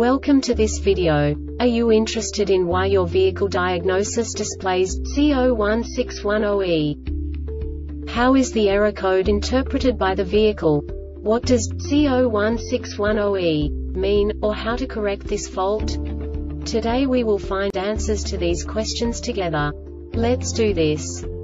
Welcome to this video. Are you interested in why your vehicle diagnosis displays C0161-0E? How is the error code interpreted by the vehicle? What does C0161-0E mean, or how to correct this fault? Today we will find answers to these questions together. Let's do this.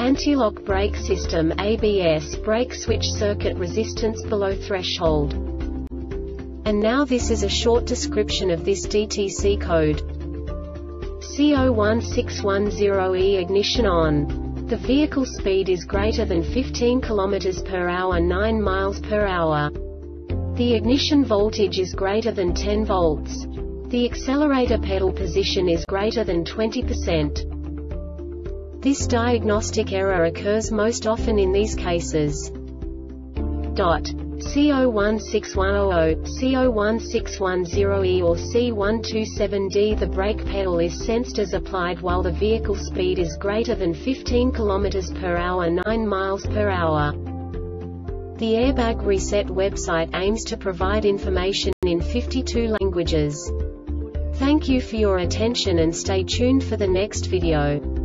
anti-lock brake system ABS brake switch circuit resistance below threshold. And now this is a short description of this DTC code. C0161-0E ignition on. The vehicle speed is greater than 15 km per hour 9 miles per hour. The ignition voltage is greater than 10 volts. The accelerator pedal position is greater than 20%. This diagnostic error occurs most often in these cases. C0161-0E, C0161-0E or C127D. The brake pedal is sensed as applied while the vehicle speed is greater than 15 km per hour 9 miles per hour. The Airbag Reset website aims to provide information in 52 languages. Thank you for your attention and stay tuned for the next video.